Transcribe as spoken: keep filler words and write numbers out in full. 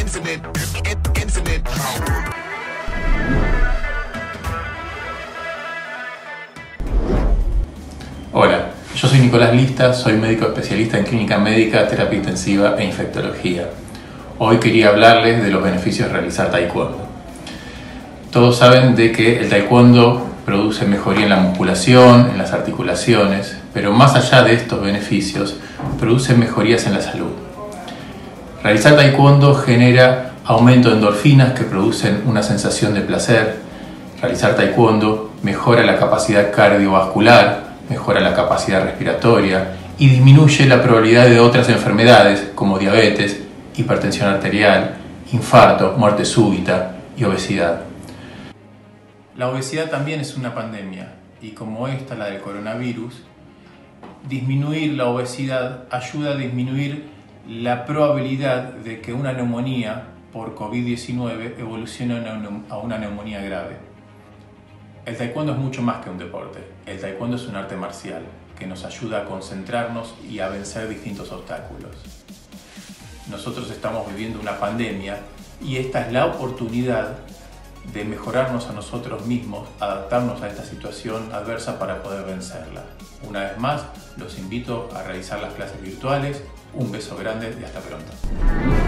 Infinite, infinite power. Hola, yo soy Nicolás Lista, soy médico especialista en clínica médica, terapia intensiva e infectología. Hoy quería hablarles de los beneficios de realizar taekwondo. Todos saben de que el taekwondo produce mejoría en la musculación, en las articulaciones, pero más allá de estos beneficios, produce mejorías en la salud. Realizar taekwondo genera aumento de endorfinas que producen una sensación de placer. Realizar taekwondo mejora la capacidad cardiovascular, mejora la capacidad respiratoria y disminuye la probabilidad de otras enfermedades como diabetes, hipertensión arterial, infarto, muerte súbita y obesidad. La obesidad también es una pandemia y como esta, la del coronavirus, disminuir la obesidad ayuda a disminuir la probabilidad de que una neumonía por covid diecinueve evolucione a una neumonía grave. El taekwondo es mucho más que un deporte. El taekwondo es un arte marcial que nos ayuda a concentrarnos y a vencer distintos obstáculos. Nosotros estamos viviendo una pandemia y esta es la oportunidad de mejorarnos a nosotros mismos, adaptarnos a esta situación adversa para poder vencerla. Una vez más, los invito a realizar las clases virtuales. Un beso grande y hasta pronto.